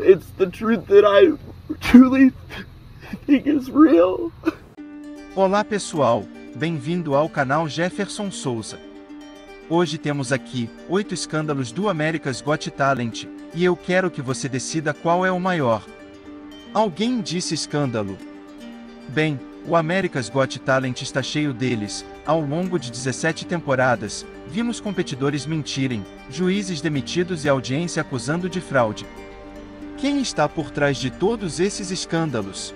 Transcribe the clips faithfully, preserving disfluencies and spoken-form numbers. It's the truth that I truly think is real. Olá pessoal, bem-vindo ao canal Jefferson Souza. Hoje temos aqui oito escândalos do America's Got Talent, e eu quero que você decida qual é o maior. Alguém disse escândalo? Bem, o America's Got Talent está cheio deles. Ao longo de dezessete temporadas, vimos competidores mentirem, juízes demitidos e audiência acusando de fraude. Quem está por trás de todos esses escândalos?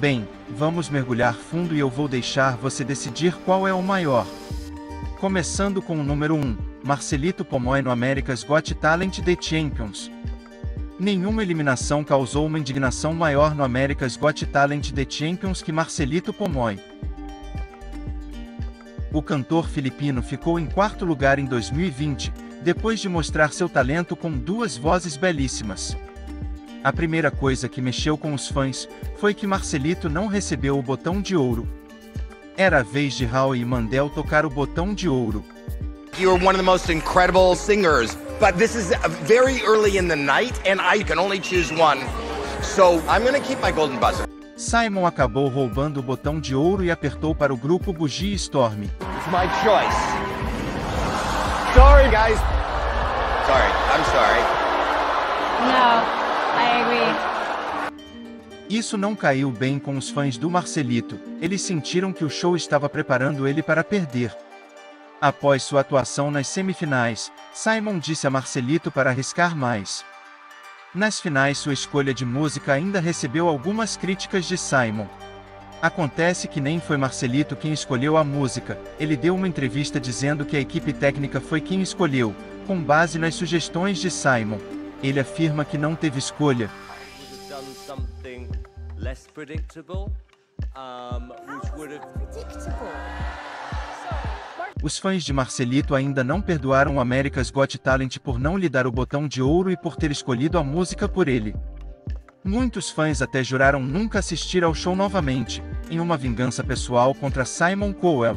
Bem, vamos mergulhar fundo e eu vou deixar você decidir qual é o maior. Começando com o número um, Marcelito Pomoy no America's Got Talent The Champions. Nenhuma eliminação causou uma indignação maior no America's Got Talent The Champions que Marcelito Pomoy. O cantor filipino ficou em quarto lugar em dois mil e vinte, depois de mostrar seu talento com duas vozes belíssimas. A primeira coisa que mexeu com os fãs foi que Marcelito não recebeu o botão de ouro. Era a vez de Howie Mandel tocar o botão de ouro. You're one of the most incredible singers, but this is very early in the night and I can only choose one. So I'm going to keep my golden buzzer. Simon acabou roubando o botão de ouro e apertou para o grupo Bugie Storm. It's my choice. Sorry guys. Sorry, I'm sorry. No, I agree. Isso não caiu bem com os fãs do Marcelito, eles sentiram que o show estava preparando ele para perder. Após sua atuação nas semifinais, Simon disse a Marcelito para arriscar mais. Nas finais sua escolha de música ainda recebeu algumas críticas de Simon. Acontece que nem foi Marcelito quem escolheu a música, ele deu uma entrevista dizendo que a equipe técnica foi quem escolheu, com base nas sugestões de Simon. Ele afirma que não teve escolha. Less predictable, um, which would have... Os fãs de Marcelito ainda não perdoaram o America's Got Talent por não lhe dar o botão de ouro e por ter escolhido a música por ele. Muitos fãs até juraram nunca assistir ao show novamente, em uma vingança pessoal contra Simon Cowell.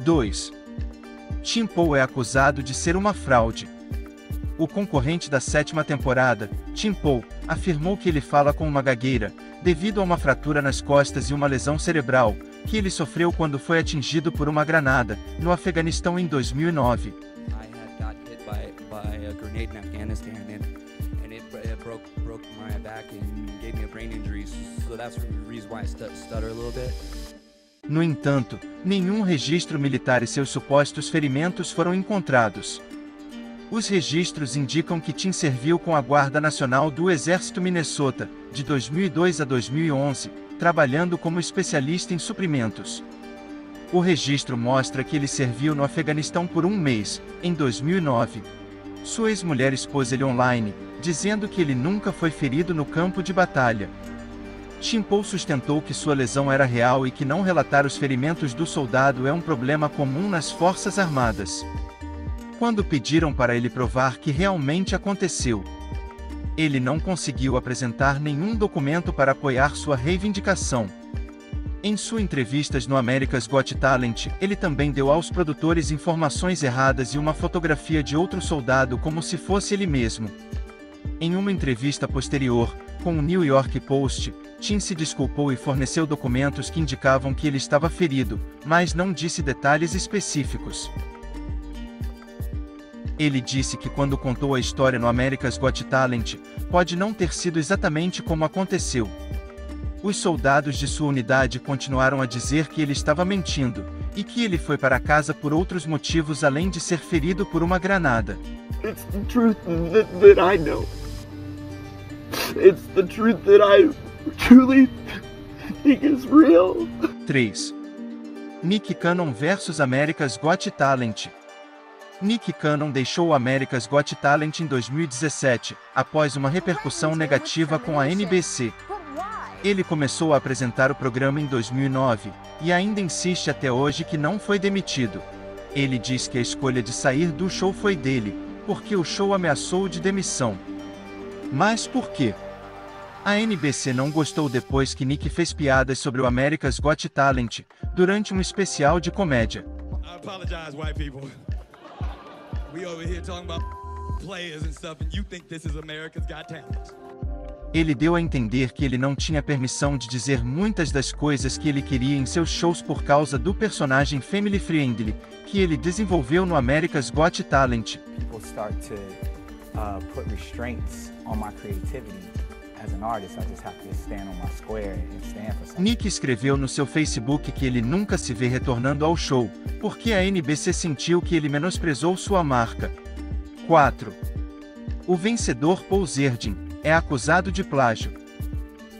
dois. Tim Poe é acusado de ser uma fraude. O concorrente da sétima temporada, Tim Poe, afirmou que ele fala com uma gagueira, devido a uma fratura nas costas e uma lesão cerebral, que ele sofreu quando foi atingido por uma granada, no Afeganistão em dois mil e nove. No entanto, nenhum registro militar e seus supostos ferimentos foram encontrados. Os registros indicam que Tim serviu com a Guarda Nacional do Exército Minnesota, de dois mil e dois a dois mil e onze, trabalhando como especialista em suprimentos. O registro mostra que ele serviu no Afeganistão por um mês, em dois mil e nove. Sua ex-mulher expôs ele online, dizendo que ele nunca foi ferido no campo de batalha. Tim Poe sustentou que sua lesão era real e que não relatar os ferimentos do soldado é um problema comum nas Forças Armadas. Quando pediram para ele provar que realmente aconteceu, ele não conseguiu apresentar nenhum documento para apoiar sua reivindicação. Em suas entrevistas no America's Got Talent, ele também deu aos produtores informações erradas e uma fotografia de outro soldado como se fosse ele mesmo. Em uma entrevista posterior, com o New York Post, Tim se desculpou e forneceu documentos que indicavam que ele estava ferido, mas não disse detalhes específicos. Ele disse que quando contou a história no America's Got Talent, pode não ter sido exatamente como aconteceu. Os soldados de sua unidade continuaram a dizer que ele estava mentindo, e que ele foi para casa por outros motivos além de ser ferido por uma granada. It's the truth that, that I know. It's the truth that I truly think is real. três. Nick Cannon versus America's Got Talent. Nick Cannon deixou o America's Got Talent em dois mil e dezessete, após uma repercussão negativa com a N B C. Ele começou a apresentar o programa em dois mil e nove, e ainda insiste até hoje que não foi demitido. Ele diz que a escolha de sair do show foi dele, porque o show ameaçou de demissão. Mas por quê? A N B C não gostou depois que Nick fez piadas sobre o America's Got Talent, durante um especial de comédia. Ele deu a entender que ele não tinha permissão de dizer muitas das coisas que ele queria em seus shows por causa do personagem Family Friendly, que ele desenvolveu no America's Got Talent. Nick escreveu no seu Facebook que ele nunca se vê retornando ao show, porque a N B C sentiu que ele menosprezou sua marca. quatro. O vencedor Paul Zerdin é acusado de plágio.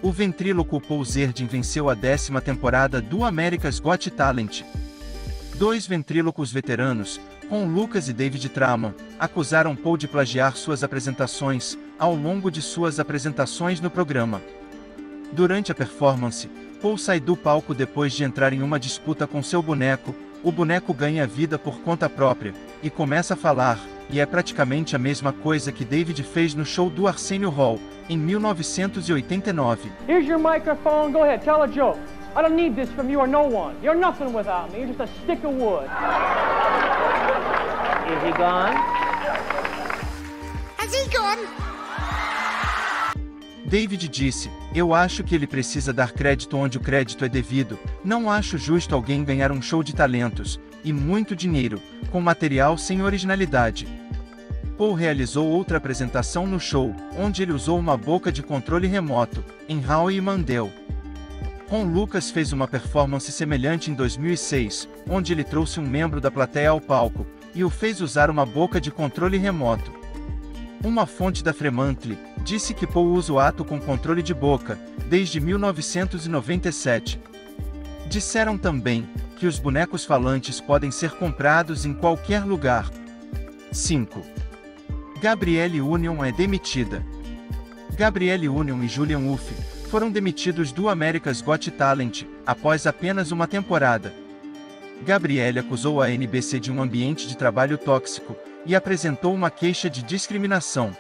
O ventríloco Paul Zerdin venceu a décima temporada do America's Got Talent. Dois ventrílocos veteranos, Ron Lucas e David Tramon, acusaram Paul de plagiar suas apresentações ao longo de suas apresentações no programa. Durante a performance, Paul sai do palco depois de entrar em uma disputa com seu boneco. O boneco ganha vida por conta própria e começa a falar, e é praticamente a mesma coisa que David fez no show do Arsenio Hall, em mil novecentos e oitenta e nove. Here's your microphone. Go ahead, tell a joke. I don't need this from you or no one. You're nothing without me. You're just a stick of wood. Is he gone? Has he gone? David disse, eu acho que ele precisa dar crédito onde o crédito é devido, não acho justo alguém ganhar um show de talentos, e muito dinheiro, com material sem originalidade. Paul realizou outra apresentação no show, onde ele usou uma boca de controle remoto, em Howie Mandel. Ron Lucas fez uma performance semelhante em dois mil e seis, onde ele trouxe um membro da plateia ao palco, e o fez usar uma boca de controle remoto. Uma fonte da Fremantle disse que Paul usa o ato com controle de boca, desde mil novecentos e noventa e sete. Disseram também que os bonecos falantes podem ser comprados em qualquer lugar. cinco. Gabrielle Union é demitida. Gabrielle Union e Julianne Hough foram demitidos do America's Got Talent, após apenas uma temporada. Gabrielle acusou a N B C de um ambiente de trabalho tóxico e apresentou uma queixa de discriminação.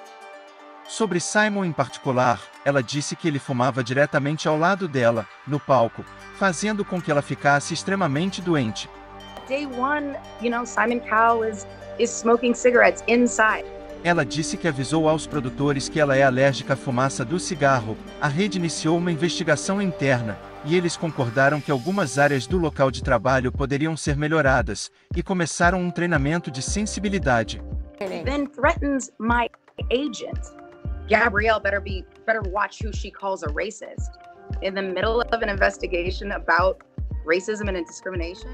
Sobre Simon em particular, ela disse que ele fumava diretamente ao lado dela, no palco, fazendo com que ela ficasse extremamente doente. Day one, you know, Simon Cowell is, is smoking cigarettes inside. Ela disse que avisou aos produtores que ela é alérgica à fumaça do cigarro. A rede iniciou uma investigação interna, e eles concordaram que algumas áreas do local de trabalho poderiam ser melhoradas, e começaram um treinamento de sensibilidade. Then threatens my agent. Gabrielle better be better watch who she calls a racist. In the middle of an investigation about racism and discrimination.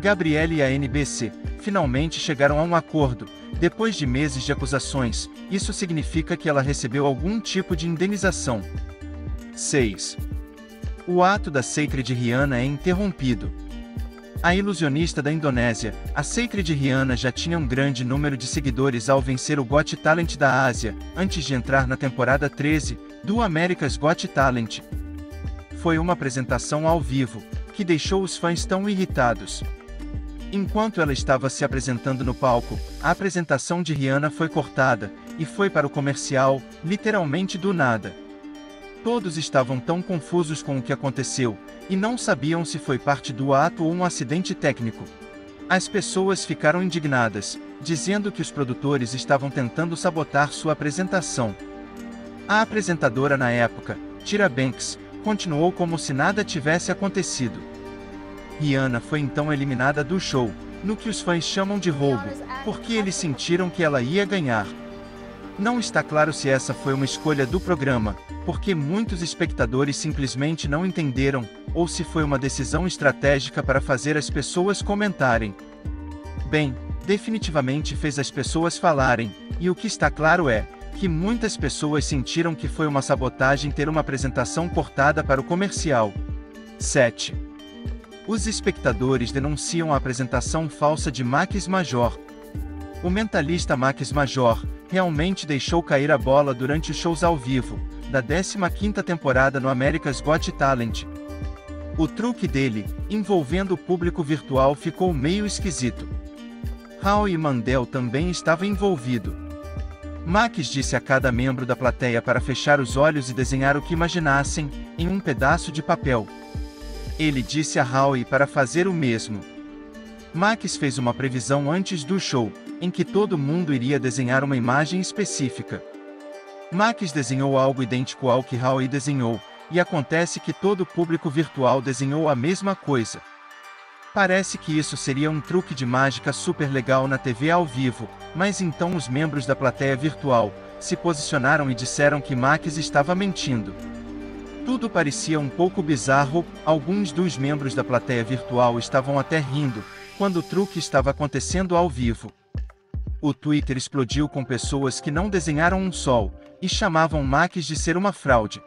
Gabrielle e a N B C finalmente chegaram a um acordo, depois de meses de acusações. Isso significa que ela recebeu algum tipo de indenização. seis. O ato da Sacred de Riana é interrompido. A ilusionista da Indonésia, a Sacred de Riana já tinha um grande número de seguidores ao vencer o Got Talent da Ásia, antes de entrar na temporada treze, do America's Got Talent. Foi uma apresentação ao vivo, que deixou os fãs tão irritados. Enquanto ela estava se apresentando no palco, a apresentação de Riana foi cortada, e foi para o comercial, literalmente do nada. Todos estavam tão confusos com o que aconteceu, e não sabiam se foi parte do ato ou um acidente técnico. As pessoas ficaram indignadas, dizendo que os produtores estavam tentando sabotar sua apresentação. A apresentadora na época, Tyra Banks, continuou como se nada tivesse acontecido. Riana foi então eliminada do show, no que os fãs chamam de roubo, porque eles sentiram que ela ia ganhar. Não está claro se essa foi uma escolha do programa, porque muitos espectadores simplesmente não entenderam, ou se foi uma decisão estratégica para fazer as pessoas comentarem. Bem, definitivamente fez as pessoas falarem, e o que está claro é que muitas pessoas sentiram que foi uma sabotagem ter uma apresentação cortada para o comercial. sete. Os espectadores denunciam a apresentação falsa de Max Major. O mentalista Max Major realmente deixou cair a bola durante os shows ao vivo, da décima quinta temporada no America's Got Talent. O truque dele, envolvendo o público virtual, ficou meio esquisito. Howie Mandel também estava envolvido. Max disse a cada membro da plateia para fechar os olhos e desenhar o que imaginassem, em um pedaço de papel. Ele disse a Howie para fazer o mesmo. Max fez uma previsão antes do show, em que todo mundo iria desenhar uma imagem específica. Max desenhou algo idêntico ao que Howie desenhou, e acontece que todo o público virtual desenhou a mesma coisa. Parece que isso seria um truque de mágica super legal na T V ao vivo, mas então os membros da plateia virtual se posicionaram e disseram que Max estava mentindo. Tudo parecia um pouco bizarro, alguns dos membros da plateia virtual estavam até rindo, quando o truque estava acontecendo ao vivo. O Twitter explodiu com pessoas que não desenharam um sol, e chamavam Max de ser uma fraude.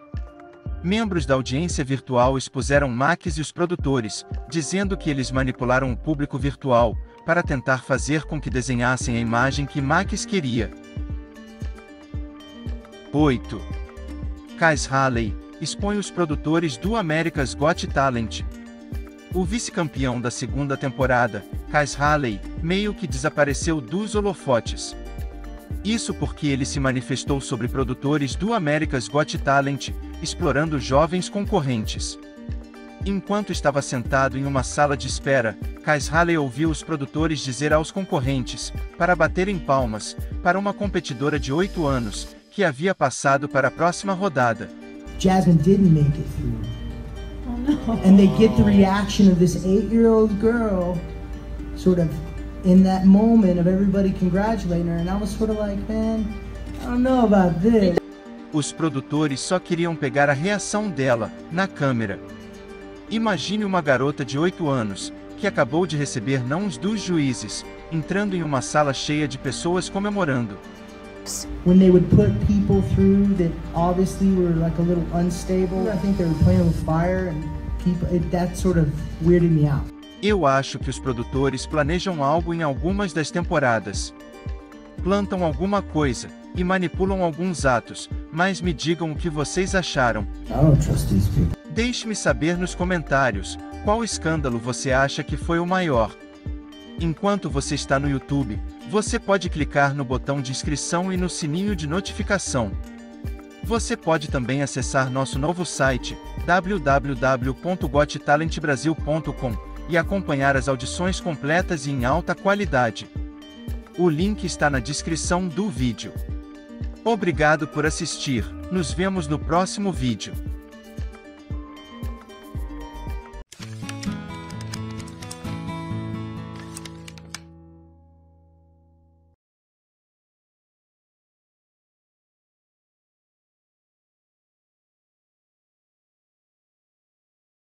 Membros da audiência virtual expuseram Max e os produtores, dizendo que eles manipularam o público virtual, para tentar fazer com que desenhassem a imagem que Max queria. oito. Kai's Haley expõe os produtores do America's Got Talent. O vice-campeão da segunda temporada, Kai's Haley, meio que desapareceu dos holofotes. Isso porque ele se manifestou sobre produtores do America's Got Talent, explorando jovens concorrentes. Enquanto estava sentado em uma sala de espera, Kai's Haley ouviu os produtores dizer aos concorrentes, para baterem palmas, para uma competidora de oito anos, que havia passado para a próxima rodada. Jasmine didn't make it through. And they get the reaction of this eight-year-old girl, sort of in that moment of everybody congratulating her, and I was sort of like, man, I don't know about this. Os produtores só queriam pegar a reação dela, na câmera. Imagine uma garota de oito anos, que acabou de receber nãos dos juízes, entrando em uma sala cheia de pessoas comemorando. When they would put people through that obviously were like a little unstable, I think they were playing with fire and people, it, that sort of weirded me out. Eu acho que os produtores planejam algo em algumas das temporadas. Plantam alguma coisa, e manipulam alguns atos, mas me digam o que vocês acharam. Deixe-me saber nos comentários, qual escândalo você acha que foi o maior. Enquanto você está no YouTube, você pode clicar no botão de inscrição e no sininho de notificação. Você pode também acessar nosso novo site, w w w ponto got talent brasil ponto com. e acompanhar as audições completas e em alta qualidade. O link está na descrição do vídeo. Obrigado por assistir, nos vemos no próximo vídeo.